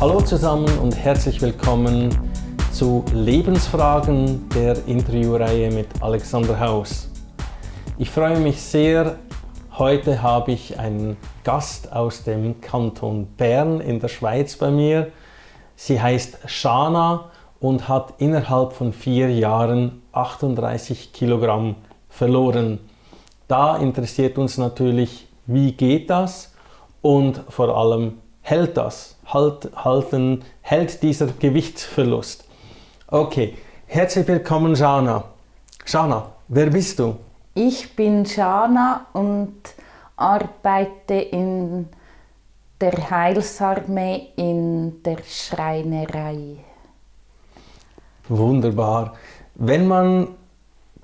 Hallo zusammen und herzlich willkommen zu Lebensfragen, der Interviewreihe mit Alexander Haus. Ich freue mich sehr, heute habe ich einen Gast aus dem Kanton Bern in der Schweiz bei mir. Sie heißt Shana und hat innerhalb von 4 Jahren 38 Kilogramm verloren. Da interessiert uns natürlich, wie geht das und vor allem hält das? Hält dieser Gewichtsverlust? Okay, herzlich willkommen Shana. Shana, wer bist du? Ich bin Shana und arbeite in der Heilsarmee in der Schreinerei. Wunderbar. Wenn man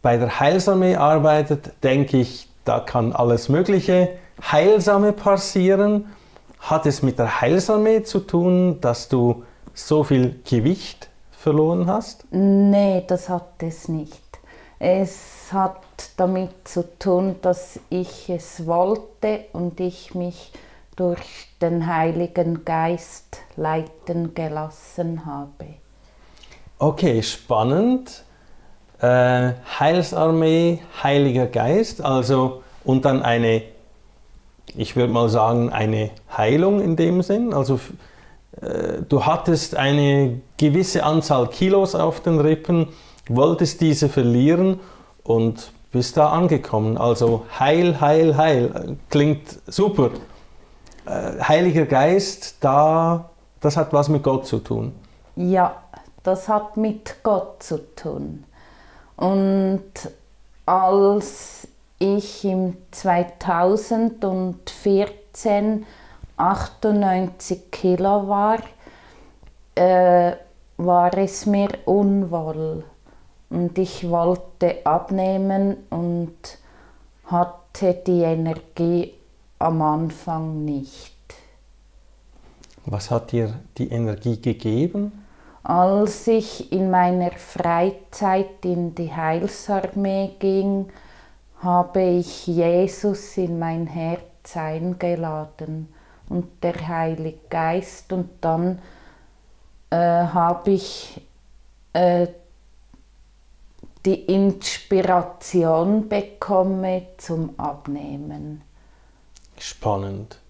bei der Heilsarmee arbeitet, denke ich, da kann alles Mögliche Heilsame passieren. Hat es mit der Heilsarmee zu tun, dass du so viel Gewicht verloren hast? Nee, das hat es nicht. Es hat damit zu tun, dass ich es wollte und ich mich durch den Heiligen Geist leiten gelassen habe. Okay, spannend. Heilsarmee, Heiliger Geist, also und dann eine, ich würde mal sagen, eine Heilung in dem Sinn. Also du hattest eine gewisse Anzahl Kilos auf den Rippen, wolltest diese verlieren und bist da angekommen. Also Heil, Heil, Heil. Klingt super. Heiliger Geist, das hat was mit Gott zu tun. Ja, das hat mit Gott zu tun. Und als ich im 2014 98 Kilo war, war es mir unwohl und ich wollte abnehmen und hatte die Energie am Anfang nicht. Was hat dir die Energie gegeben? Als ich in meiner Freizeit in die Heilsarmee ging, habe ich Jesus in mein Herz eingeladen und der Heilige Geist, und dann habe ich die Inspiration bekommen zum Abnehmen. Spannend.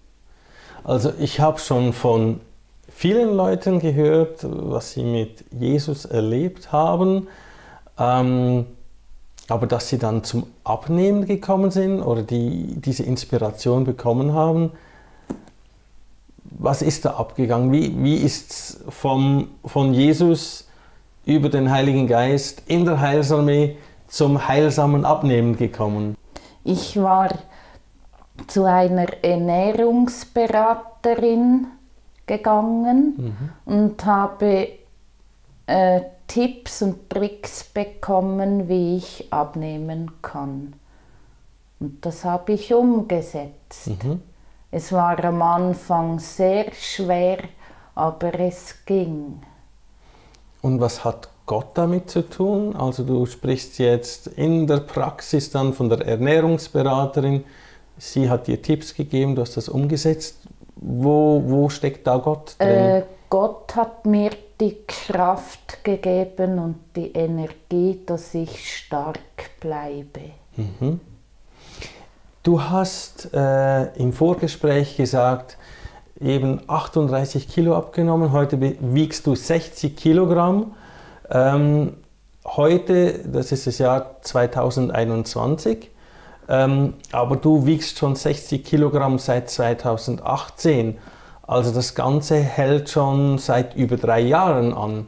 Also ich habe schon von vielen Leuten gehört, was sie mit Jesus erlebt haben. Aber dass sie dann zum Abnehmen gekommen sind oder diese Inspiration bekommen haben, was ist da abgegangen? Wie ist es von Jesus über den Heiligen Geist in der Heilsarmee zum heilsamen Abnehmen gekommen? Ich war zu einer Ernährungsberaterin gegangen und habe Tipps und Tricks bekommen, wie ich abnehmen kann. Und das habe ich umgesetzt. Es war am Anfang sehr schwer, aber es ging. Und was hat Gott damit zu tun? Also du sprichst jetzt in der Praxis dann von der Ernährungsberaterin. Sie hat dir Tipps gegeben, du hast das umgesetzt. Wo steckt da Gott drin? Gott hat mir die Kraft gegeben und die Energie, dass ich stark bleibe. Du hast im Vorgespräch gesagt, eben 38 Kilo abgenommen, heute wiegst du 60 Kilogramm. Heute, das ist das Jahr 2021, aber du wiegst schon 60 Kilogramm seit 2018. Also das Ganze hält schon seit über 3 Jahren an.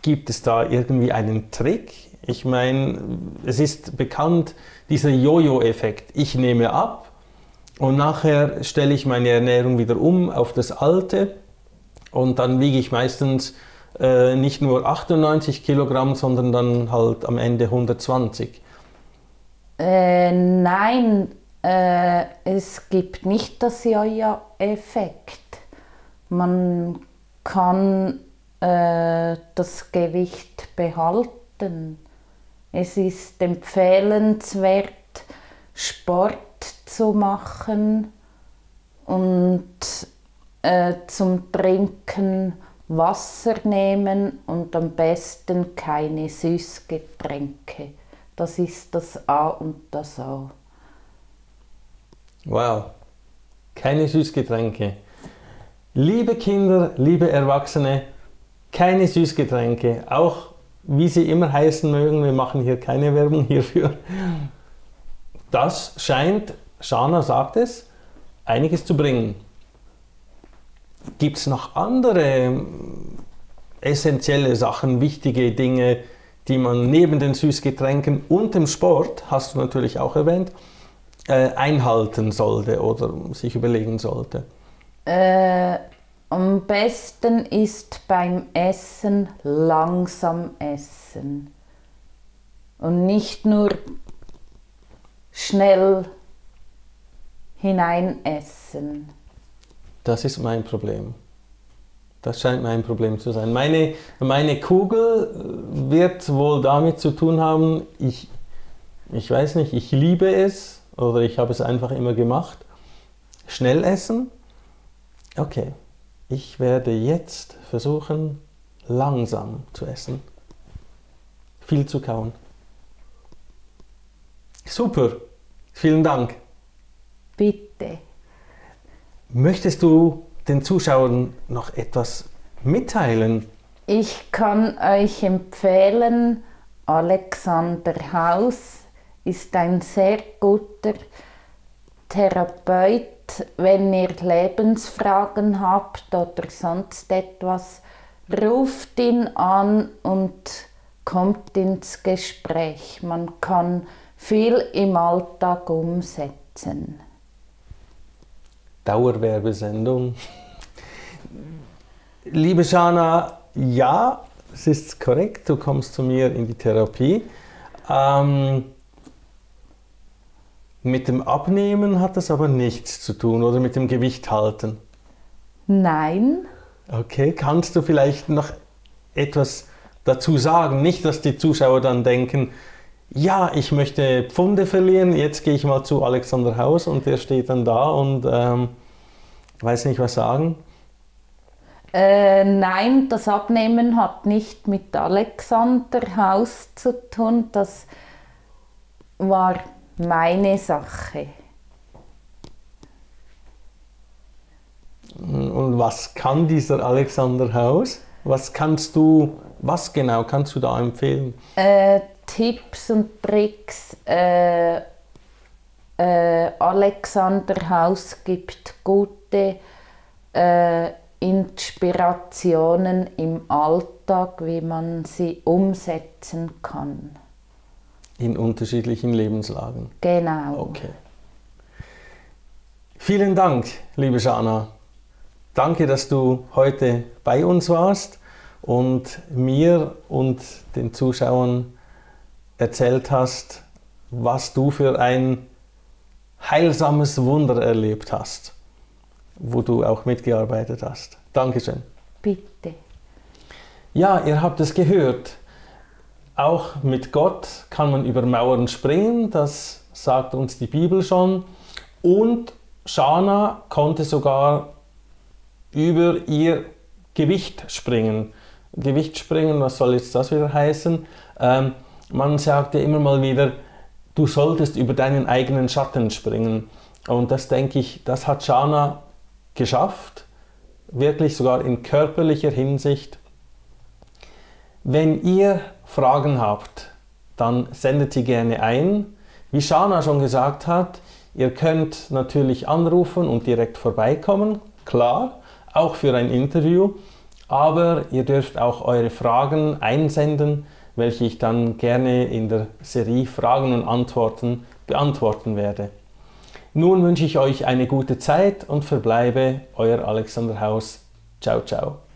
Gibt es da irgendwie einen Trick? Ich meine, es ist bekannt, dieser Jojo-Effekt. Ich nehme ab und nachher stelle ich meine Ernährung wieder um auf das Alte und dann wiege ich meistens nicht nur 98 Kilogramm, sondern dann halt am Ende 120. Nein. Es gibt nicht das Jojo-Effekt. Man kann das Gewicht behalten. Es ist empfehlenswert, Sport zu machen und zum Trinken Wasser nehmen und am besten keine Süßgetränke. Das ist das A und das O. Wow, keine Süßgetränke. Liebe Kinder, liebe Erwachsene, keine Süßgetränke, auch wie sie immer heißen mögen, wir machen hier keine Werbung hierfür. Das scheint, Shana sagt es, einiges zu bringen. Gibt es noch andere essentielle Sachen, wichtige Dinge, die man neben den Süßgetränken und dem Sport, hast du natürlich auch erwähnt, einhalten sollte oder sich überlegen sollte? Am besten ist beim Essen langsam essen und nicht nur schnell hinein essen. Das ist mein Problem. Das scheint mein Problem zu sein. Meine Kugel wird wohl damit zu tun haben, ich weiß nicht, ich liebe es oder ich habe es einfach immer gemacht. Schnell essen? Okay, ich werde jetzt versuchen, langsam zu essen. Viel zu kauen. Super, vielen Dank. Bitte. Möchtest du den Zuschauern noch etwas mitteilen? Ich kann euch empfehlen, Alexander Haus ist ein sehr guter Therapeut. Wenn ihr Lebensfragen habt oder sonst etwas, ruft ihn an und kommt ins Gespräch. Man kann viel im Alltag umsetzen. Dauerwerbesendung. Liebe Shana, ja, es ist korrekt, du kommst zu mir in die Therapie. Mit dem Abnehmen hat das aber nichts zu tun oder mit dem Gewicht halten? Nein. Okay, kannst du vielleicht noch etwas dazu sagen? Nicht, dass die Zuschauer dann denken, ja, ich möchte Pfunde verlieren, jetzt gehe ich mal zu Alexander Haus und der steht dann da und weiß nicht, was sagen. Nein, das Abnehmen hat nicht mit Alexander Haus zu tun, das war meine Sache. Und was kann dieser Alexander Haus? Was genau kannst du da empfehlen? Tipps und Tricks. Alexander Haus gibt gute Inspirationen im Alltag, wie man sie umsetzen kann. In unterschiedlichen Lebenslagen. Genau. Okay. Vielen Dank, liebe Shana. Danke, dass du heute bei uns warst und mir und den Zuschauern erzählt hast, was du für ein heilsames Wunder erlebt hast, wo du auch mitgearbeitet hast. Dankeschön. Bitte. Ja, ihr habt es gehört. Auch mit Gott kann man über Mauern springen, das sagt uns die Bibel schon. Und Shana konnte sogar über ihr Gewicht springen. Gewicht springen, was soll jetzt das wieder heißen? Man sagte immer mal wieder, du solltest über deinen eigenen Schatten springen. Und das denke ich, das hat Shana geschafft, wirklich sogar in körperlicher Hinsicht. Wenn ihr Fragen habt, dann sendet sie gerne ein. Wie Shana schon gesagt hat, ihr könnt natürlich anrufen und direkt vorbeikommen, klar, auch für ein Interview. Aber ihr dürft auch eure Fragen einsenden, welche ich dann gerne in der Serie Fragen und Antworten beantworten werde. Nun wünsche ich euch eine gute Zeit und verbleibe euer Alexander Haus. Ciao, ciao.